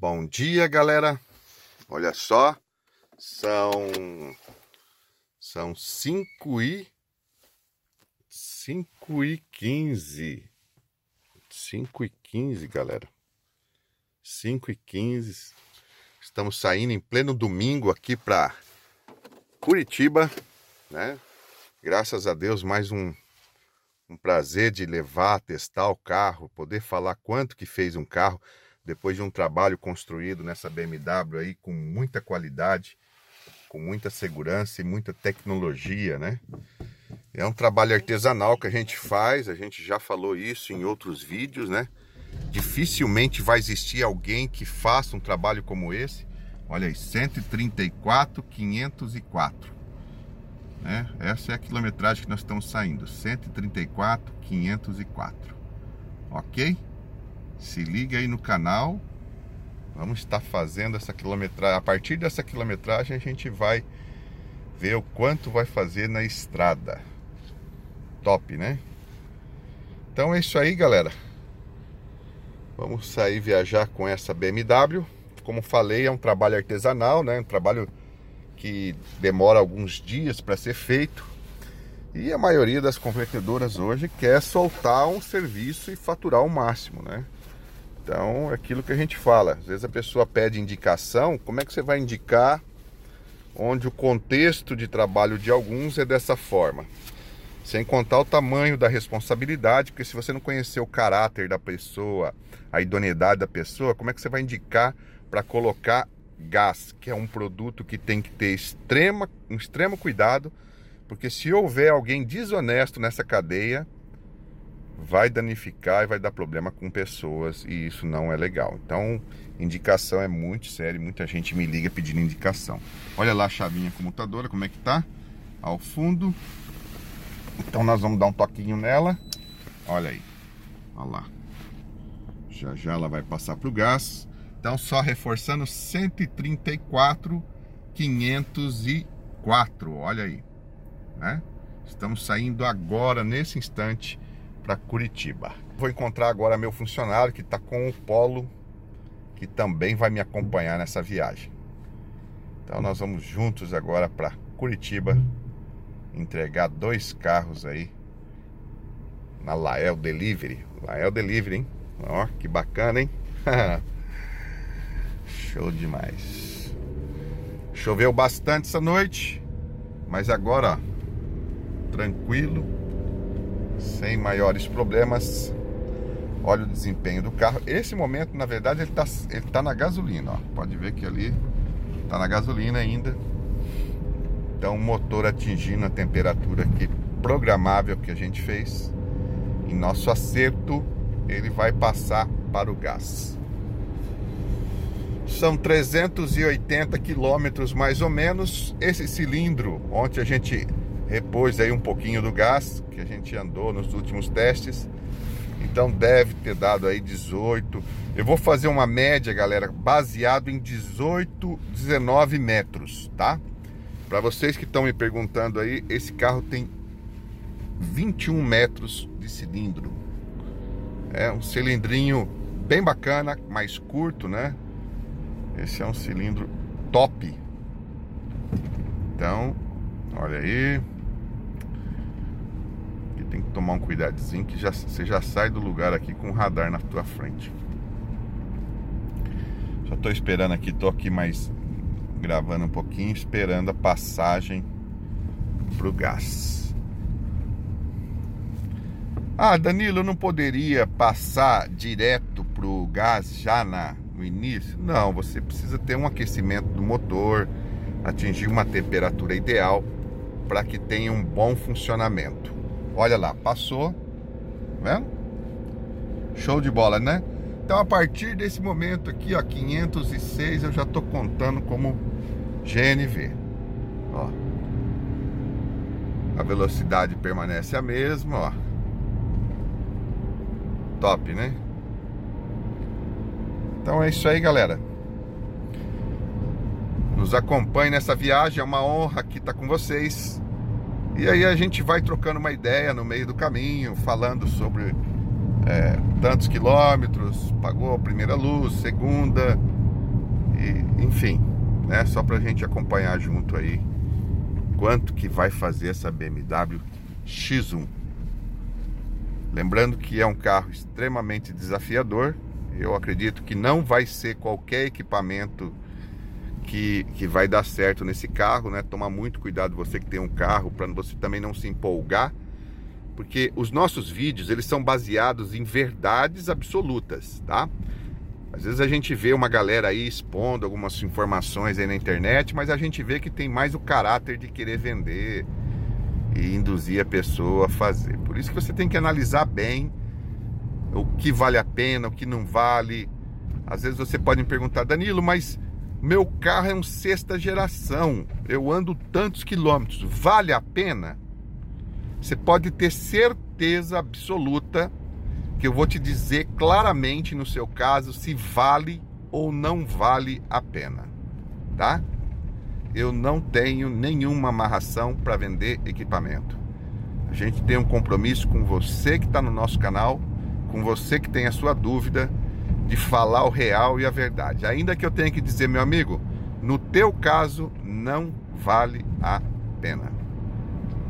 Bom dia, galera. Olha só, são 5h15. 5h15, galera. 5h15. Estamos saindo em pleno domingo aqui para Curitiba, né? Graças a Deus, mais um prazer de levar, testar o carro, poder falar quanto que fez um carro depois de um trabalho construído nessa BMW aí com muita qualidade, com muita segurança e muita tecnologia, né? É um trabalho artesanal que a gente faz, a gente já falou isso em outros vídeos, né? Dificilmente vai existir alguém que faça um trabalho como esse. Olha aí, 134,504. Né? Essa é a quilometragem que nós estamos saindo, 134,504. Ok? Se liga aí no canal. Vamos estar fazendo essa quilometragem. A partir dessa quilometragem a gente vai ver o quanto vai fazer na estrada. Top, né? Então é isso aí, galera. Vamos sair viajar com essa BMW. Como falei, é um trabalho artesanal, né? Um trabalho que demora alguns dias para ser feito. E a maioria das convertedoras hoje quer soltar um serviço e faturar o máximo, né? Então, é aquilo que a gente fala. Às vezes a pessoa pede indicação. Como é que você vai indicar onde o contexto de trabalho de alguns é dessa forma? Sem contar o tamanho da responsabilidade, porque se você não conhecer o caráter da pessoa, a idoneidade da pessoa, como é que você vai indicar para colocar gás, que é um produto que tem que ter um extremo cuidado, porque se houver alguém desonesto nessa cadeia, vai danificar e vai dar problema com pessoas, e isso não é legal. Então, indicação é muito sério, muita gente me liga pedindo indicação. Olha lá a chavinha comutadora, como é que tá? Ao fundo. Então nós vamos dar um toquinho nela. Olha aí. Olha lá. Já já ela vai passar pro gás. Então só reforçando, 134,504. Olha aí, né? Estamos saindo agora, nesse instante, para Curitiba. Vou encontrar agora meu funcionário que está com o Polo, que também vai me acompanhar nessa viagem. Então nós vamos juntos agora para Curitiba entregar dois carros aí na LAEL Delivery. LAEL Delivery, hein? Ó, que bacana, hein? Show demais. Choveu bastante essa noite, mas agora, ó, tranquilo, sem maiores problemas. Olha o desempenho do carro. Esse momento, na verdade, ele tá na gasolina, ó. Pode ver que ali tá na gasolina ainda. Então o motor atingindo a temperatura aqui programável que a gente fez, em nosso acerto ele vai passar para o gás. São 380 quilômetros mais ou menos. Esse cilindro, ontem a gente repôs aí um pouquinho do gás que a gente andou nos últimos testes, então deve ter dado aí 18. Eu vou fazer uma média, galera, baseado em 18, 19 metros, tá? Para vocês que estão me perguntando aí, esse carro tem 21 metros de cilindro. É um cilindrinho bem bacana, mais curto, né? Esse é um cilindro top. Então, olha aí. Aqui tem que tomar um cuidadinho que você já sai do lugar aqui com o radar na tua frente. Só tô esperando aqui, tô aqui mais... gravando um pouquinho, esperando a passagem pro gás. Ah, Danilo, eu não poderia passar direto pro gás já no início? Não, você precisa ter um aquecimento do motor, atingir uma temperatura ideal para que tenha um bom funcionamento. Olha lá, passou, né? Show de bola, né? Então a partir desse momento aqui, ó, 506, eu já tô contando como GNV. Ó. A velocidade permanece a mesma, ó. Top, né? Então é isso aí, galera. Nos acompanhe nessa viagem, é uma honra aqui estar com vocês. E aí a gente vai trocando uma ideia no meio do caminho, falando sobre tantos quilômetros, pagou a primeira luz, segunda, E, enfim, né? Só pra gente acompanhar junto aí quanto que vai fazer essa BMW X1. Lembrando que é um carro extremamente desafiador. Eu acredito que não vai ser qualquer equipamento que vai dar certo nesse carro, né? Tomar muito cuidado você que tem um carro, para você também não se empolgar, porque os nossos vídeos, eles são baseados em verdades absolutas, tá? Às vezes a gente vê uma galera aí expondo algumas informações aí na internet, mas a gente vê que tem mais o caráter de querer vender e induzir a pessoa a fazer. Por isso que você tem que analisar bem o que vale a pena, o que não vale. Às vezes você pode me perguntar: Danilo, mas meu carro é um 6ª geração, eu ando tantos quilômetros, vale a pena? Você pode ter certeza absoluta que eu vou te dizer claramente no seu caso se vale ou não vale a pena, tá? Eu não tenho nenhuma amarração para vender equipamento. A gente tem um compromisso com você que está no nosso canal, com você que tem a sua dúvida, de falar o real e a verdade. Ainda que eu tenha que dizer: meu amigo, no teu caso não vale a pena.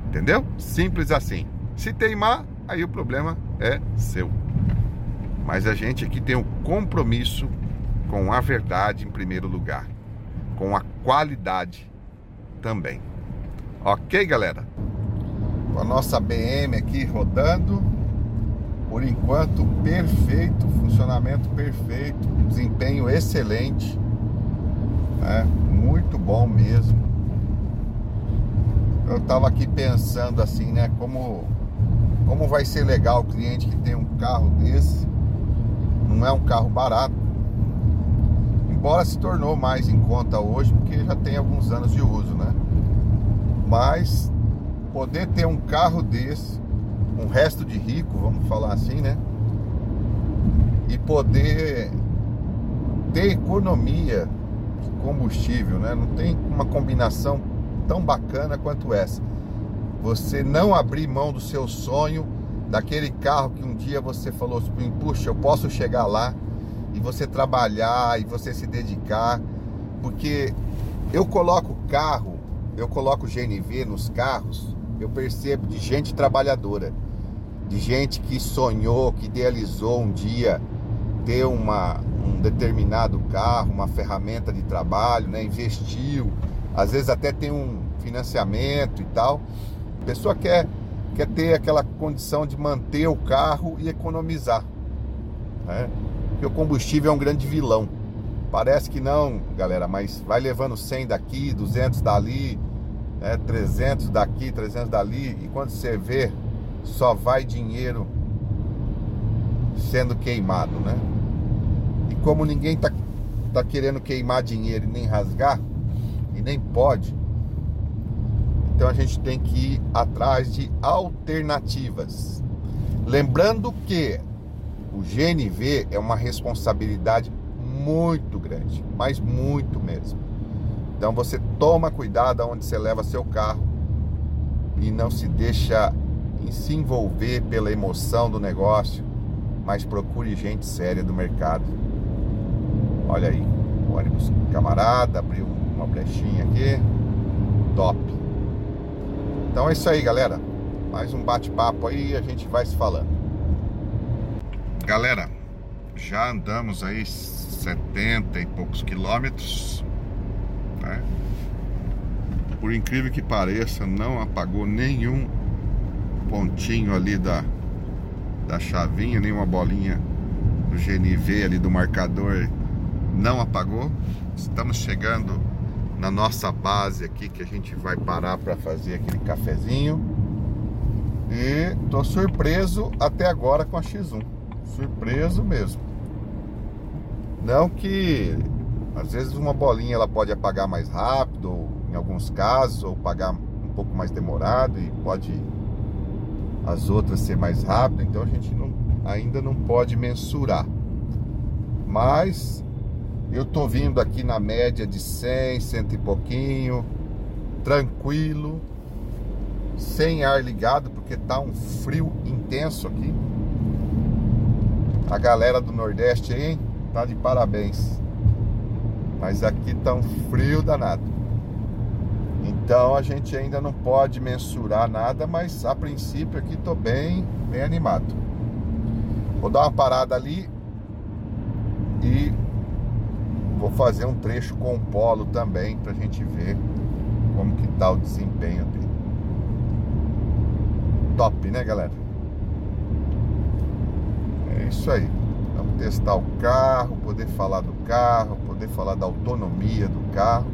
Entendeu? Simples assim. Se teimar, aí o problema é seu. Mas a gente aqui tem um compromisso com a verdade em primeiro lugar, com a qualidade também. Ok, galera? Com a nossa BM aqui rodando, por enquanto perfeito, funcionamento perfeito, desempenho excelente, né? Muito bom mesmo. Eu tava aqui pensando assim, né, como vai ser legal o cliente que tem um carro desse. Não é um carro barato, embora se tornou mais em conta hoje, porque já tem alguns anos de uso, né? Mas poder ter um carro desse, um resto de rico, vamos falar assim, né? E poder ter economia de combustível, né? Não tem uma combinação tão bacana quanto essa. Você não abrir mão do seu sonho, daquele carro que um dia você falou assim: puxa, eu posso chegar lá, e você trabalhar, e você se dedicar. Porque eu coloco carro, eu coloco GNV nos carros, eu percebo de gente trabalhadora, de gente que sonhou, que idealizou um dia ter um determinado carro, uma ferramenta de trabalho, né? Investiu, às vezes até tem um financiamento e tal. A pessoa quer ter aquela condição de manter o carro e economizar, né? Porque o combustível é um grande vilão. Parece que não, galera, mas vai levando 100 daqui, 200 dali, né? 300 daqui, 300 dali, e quando você vê, só vai dinheiro sendo queimado, né? E como ninguém tá querendo queimar dinheiro e nem rasgar, e nem pode, então a gente tem que ir atrás de alternativas. Lembrando que o GNV é uma responsabilidade muito grande, mas muito mesmo. Então você toma cuidado aonde você leva seu carro e não se deixa se envolver pela emoção do negócio, mas procure gente séria do mercado. Olha aí, o ônibus camarada abriu uma brechinha aqui, top. Então é isso aí, galera, mais um bate-papo aí, a gente vai se falando. Galera, já andamos aí 70 e poucos quilômetros, né? Por incrível que pareça, não apagou nenhum pontinho ali da chavinha, nenhuma bolinha do GNV ali, do marcador, não apagou. Estamos chegando na nossa base aqui, que a gente vai parar para fazer aquele cafezinho. E tô surpreso até agora com a X1, surpreso mesmo. Não que às vezes uma bolinha ela pode apagar mais rápido, ou em alguns casos, ou apagar um pouco mais demorado, e pode as outras ser mais rápido. Então a gente ainda não pode mensurar, mas eu tô vindo aqui na média de 100, 100 e pouquinho, tranquilo, sem ar ligado, porque tá um frio intenso aqui. A galera do Nordeste aí tá de parabéns, mas aqui tá um frio danado. Então a gente ainda não pode mensurar nada, mas a princípio aqui tô bem animado. Vou dar uma parada ali e vou fazer um trecho com o Polo também, pra gente ver como que tá o desempenho dele. Top, né, galera? É isso aí. Vamos testar o carro, poder falar do carro, poder falar da autonomia do carro.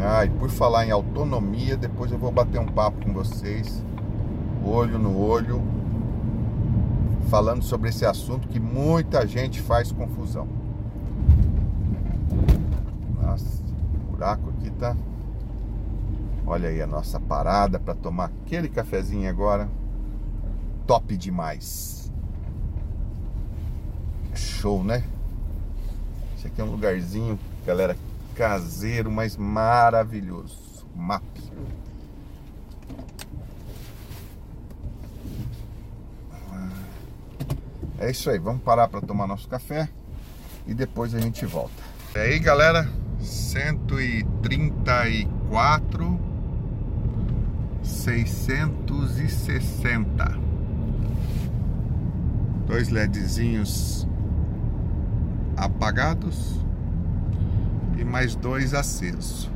Ah, e por falar em autonomia, depois eu vou bater um papo com vocês, olho no olho, falando sobre esse assunto que muita gente faz confusão. Nossa, o buraco aqui tá... Olha aí a nossa parada para tomar aquele cafezinho agora. Top demais. Show, né? Esse aqui é um lugarzinho, galera, caseiro, mas maravilhoso. MAP. É isso aí, vamos parar para tomar nosso café e depois a gente volta. E aí, galera, 134... 660. Dois LEDzinhos apagados e mais dois acesos.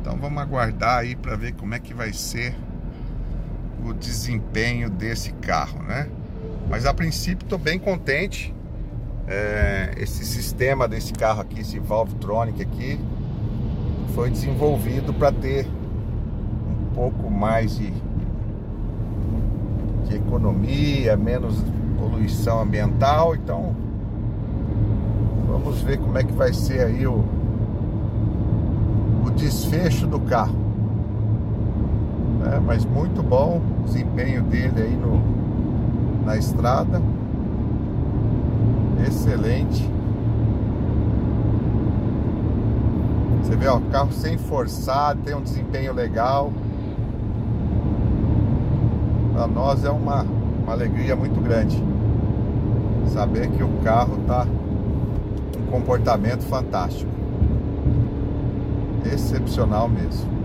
Então vamos aguardar aí para ver como é que vai ser o desempenho desse carro, né? Mas a princípio estou bem contente. Esse sistema desse carro aqui, esse Valvetronic aqui, foi desenvolvido para ter pouco mais de economia, menos poluição ambiental. Então vamos ver como é que vai ser aí o desfecho do carro, mas muito bom o desempenho dele aí na estrada, excelente. Você vê, ó, o carro sem forçar, tem um desempenho legal. Para nós é uma alegria muito grande saber que o carro tá com um comportamento fantástico, excepcional mesmo.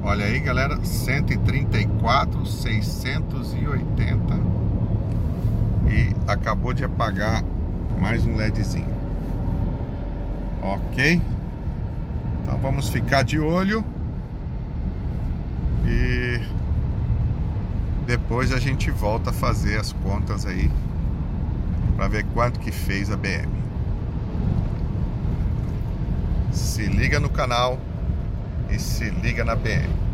Olha aí, galera, 134, 680, e acabou de apagar mais um LEDzinho. Ok, então vamos ficar de olho e depois a gente volta a fazer as contas aí para ver quanto que fez a BM. Se liga no canal e se liga na BM.